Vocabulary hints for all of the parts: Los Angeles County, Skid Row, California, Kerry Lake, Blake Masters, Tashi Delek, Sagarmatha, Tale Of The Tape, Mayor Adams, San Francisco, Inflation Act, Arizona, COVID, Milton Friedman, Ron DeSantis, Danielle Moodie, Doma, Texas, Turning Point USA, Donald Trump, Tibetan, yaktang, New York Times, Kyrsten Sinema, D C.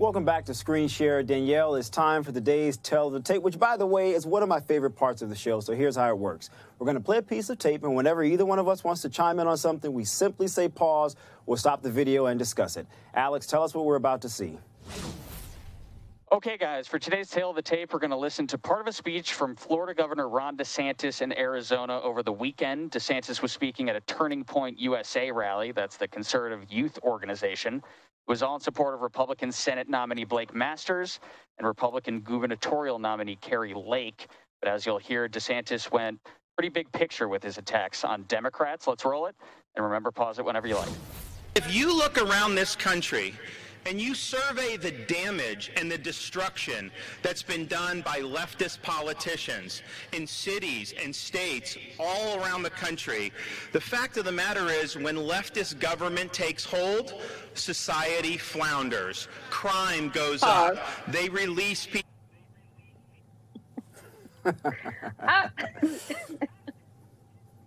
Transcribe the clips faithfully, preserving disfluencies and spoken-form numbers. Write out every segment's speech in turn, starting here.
Welcome back to Screen Share. Danielle, it's time for today's Tell the Tape, which, by the way, is one of my favorite parts of the show, so here's how it works. We're going to play a piece of tape, and whenever either one of us wants to chime in on something, we simply say pause, we'll stop the video and discuss it. Alex, tell us what we're about to see. Okay, guys, for today's Tale of the Tape, we're going to listen to part of a speech from Florida Governor Ron DeSantis in Arizona over the weekend. DeSantis was speaking at a Turning Point U S A rally. That's the conservative youth organization. It was all in support of Republican Senate nominee Blake Masters and Republican gubernatorial nominee Kerry Lake. But as you'll hear, DeSantis went pretty big picture with his attacks on Democrats. Let's roll it. And remember, pause it whenever you like. If you look around this country and you survey the damage and the destruction that's been done by leftist politicians in cities and states all around the country, the fact of the matter is when leftist government takes hold, society flounders. Crime goes up. They release people. uh,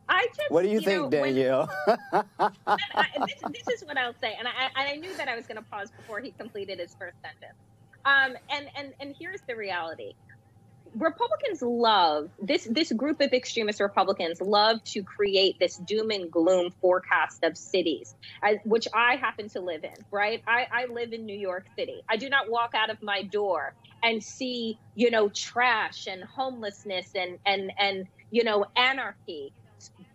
I just, what do you, you think, know, Danielle? When, I, this, this is what I'll say, and I, I knew that I was going to pause before he completed his first sentence. Um, and and and here's the reality: Republicans love this. This group of extremist Republicans love to create this doom and gloom forecast of cities, as, which I happen to live in. Right? I, I live in New York City. I do not walk out of my door and see, you know, trash and homelessness and and and you know, anarchy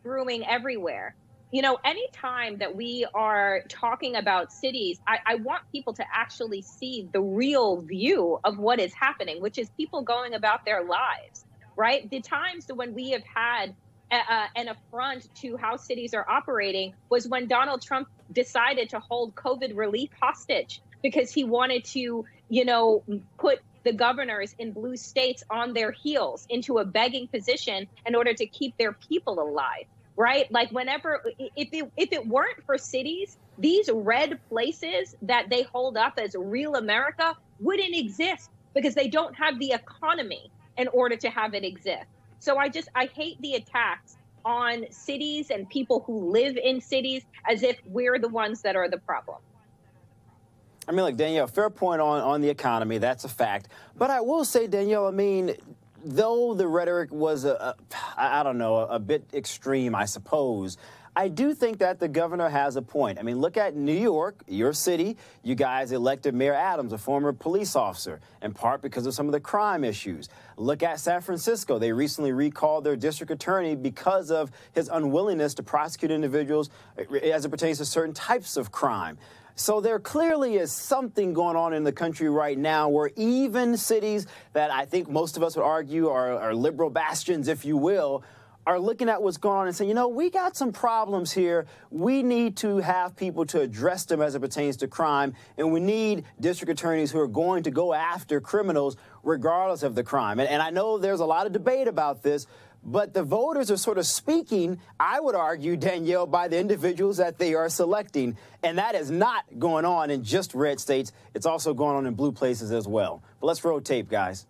brewing everywhere. You know, anytime that we are talking about cities, I, I want people to actually see the real view of what is happening, which is people going about their lives, right? The times when we have had uh, an affront to how cities are operating was when Donald Trump decided to hold COVID relief hostage because he wanted to, you know, put the governors in blue states on their heels into a begging position in order to keep their people alive, right? Like whenever, if it, if it weren't for cities, these red places that they hold up as real America wouldn't exist because they don't have the economy in order to have it exist. So I just, I hate the attacks on cities and people who live in cities as if we're the ones that are the problem. I mean, like, Danielle, fair point on, on the economy. That's a fact. But I will say, Danielle, I mean, though the rhetoric was, a, a, I don't know, a bit extreme, I suppose, I do think that the governor has a point. I mean, look at New York, your city. You guys elected Mayor Adams, a former police officer, in part because of some of the crime issues. Look at San Francisco. They recently recalled their district attorney because of his unwillingness to prosecute individuals as it pertains to certain types of crime. So there clearly is something going on in the country right now where even cities that I think most of us would argue are, are liberal bastions, if you will, are looking at what's going on and saying, you know, we got some problems here. We need to have people to address them as it pertains to crime, and we need district attorneys who are going to go after criminals regardless of the crime. And, and I know there's a lot of debate about this, but the voters are sort of speaking, I would argue, Danielle, by the individuals that they are selecting. And that is not going on in just red states. It's also going on in blue places as well. But let's roll tape, guys.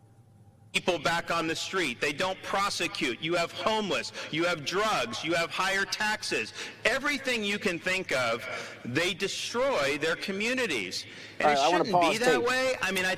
People back on the street. They don't prosecute. You have homeless. You have drugs. You have higher taxes. Everything you can think of, they destroy their communities. And right, it shouldn't be that tape. way. I mean, I...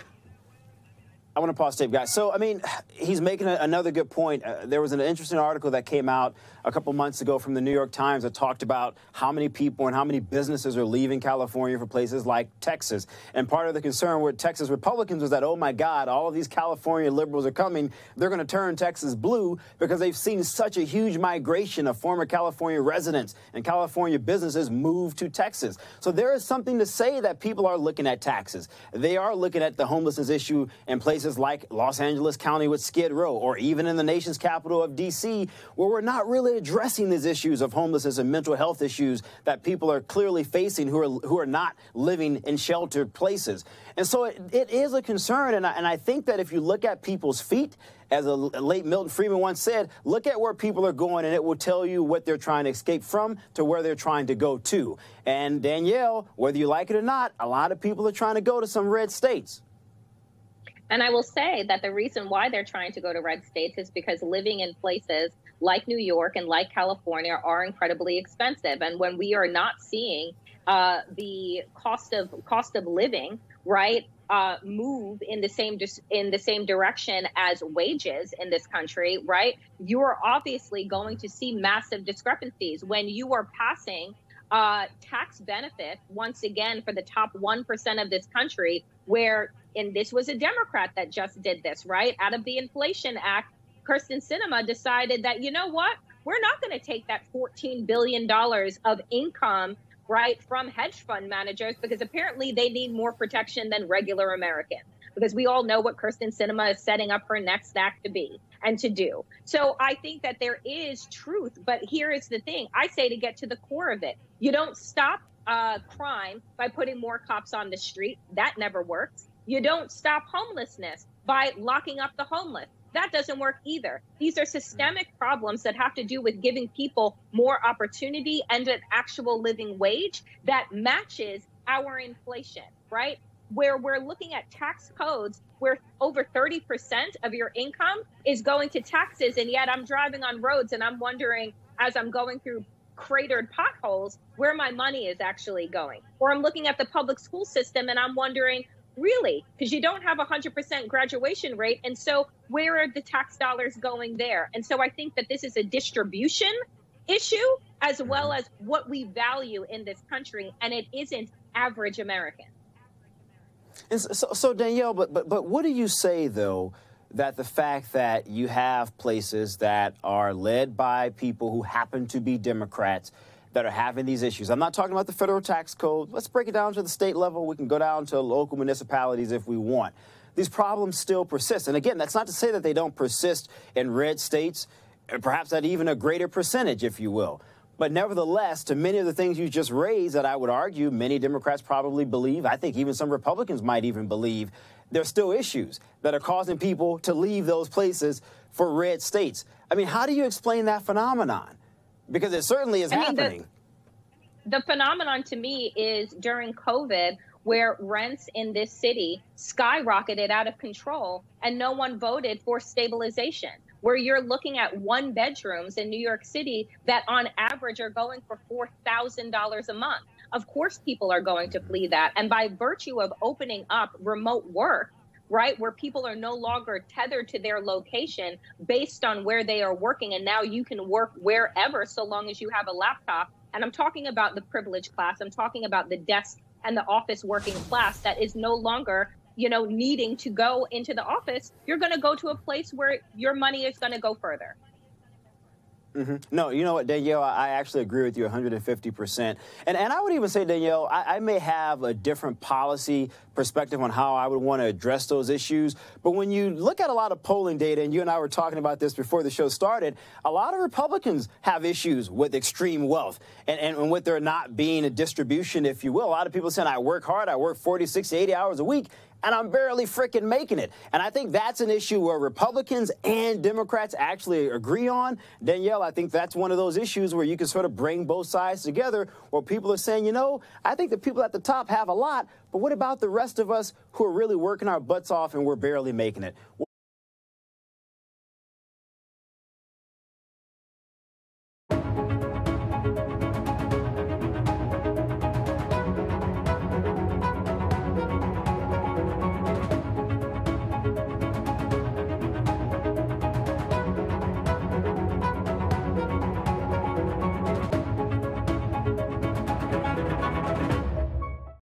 I want to pause tape, guys. So, I mean, he's making a, another good point. Uh, there was an interesting article that came out a couple months ago from the New York Times that talked about how many people and how many businesses are leaving California for places like Texas. And part of the concern with Texas Republicans was that, oh, my God, all of these California liberals are coming. They're going to turn Texas blue because they've seen such a huge migration of former California residents and California businesses move to Texas. So there is something to say that people are looking at taxes. They are looking at the homelessness issue in places like Los Angeles County with Skid Row, or even in the nation's capital of D C, where we're not really addressing these issues of homelessness and mental health issues that people are clearly facing who are who are not living in sheltered places. And so it, it is a concern, and I, and I think that if you look at people's feet, as a late Milton Friedman once said, look at where people are going, and it will tell you what they're trying to escape from to where they're trying to go to. And Danielle, whether you like it or not, a lot of people are trying to go to some red states. And I will say that the reason why they're trying to go to red states is because living in places like New York and like California are incredibly expensive. And when we are not seeing uh, the cost of cost of living, right, uh, move in the same in the same direction as wages in this country, right, you are obviously going to see massive discrepancies when you are passing uh, tax benefit once again for the top one percent of this country, where, and this was a Democrat that just did this, right, out of the Inflation Act. Kyrsten Sinema decided that, you know what, we're not going to take that fourteen billion dollars of income, right, from hedge fund managers, because apparently they need more protection than regular Americans, because we all know what Kyrsten Sinema is setting up her next act to be and to do. So I think that there is truth. But here is the thing. I say to get to the core of it. You don't stop uh, crime by putting more cops on the street. That never works. You don't stop homelessness by locking up the homeless. That doesn't work either. These are systemic problems that have to do with giving people more opportunity and an actual living wage that matches our inflation, right? Where we're looking at tax codes where over thirty percent of your income is going to taxes. And yet I'm driving on roads and I'm wondering, as I'm going through cratered potholes, where my money is actually going. Or I'm looking at the public school system and I'm wondering, really, because you don't have a one hundred percent graduation rate. And so where are the tax dollars going there? And so I think that this is a distribution issue as well as what we value in this country. And it isn't average American. And so, so Danielle, but, but, but what do you say, though, that the fact that you have places that are led by people who happen to be Democrats that are having these issues? I'm not talking about the federal tax code. Let's break it down to the state level. We can go down to local municipalities if we want. These problems still persist. And again, that's not to say that they don't persist in red states, and perhaps at even a greater percentage, if you will. But nevertheless, to many of the things you just raised that I would argue many Democrats probably believe, I think even some Republicans might even believe, there's still issues that are causing people to leave those places for red states. I mean, how do you explain that phenomenon? Because it certainly is I mean, happening. The, the phenomenon to me is during COVID, where rents in this city skyrocketed out of control and no one voted for stabilization, where you're looking at one bedrooms in New York City that on average are going for four thousand dollars a month. Of course, people are going to flee that. And by virtue of opening up remote work, right, where people are no longer tethered to their location based on where they are working. And now you can work wherever so long as you have a laptop. And I'm talking about the privileged class. I'm talking about the desk and the office working class that is no longer, you know, needing to go into the office. You're going to go to a place where your money is going to go further. Mm-hmm. No, you know what, Danielle, I actually agree with you one hundred fifty percent. And, and I would even say, Danielle, I, I may have a different policy perspective on how I would want to address those issues. But when you look at a lot of polling data, and you and I were talking about this before the show started, a lot of Republicans have issues with extreme wealth and, and, and with there not being a distribution, if you will. A lot of people saying, I work hard, I work forty, sixty, eighty hours a week, and I'm barely freaking making it. And I think that's an issue where Republicans and Democrats actually agree on. Danielle, I think that's one of those issues where you can sort of bring both sides together, where people are saying, you know, I think the people at the top have a lot, but what about the rest of us who are really working our butts off and we're barely making it? We'll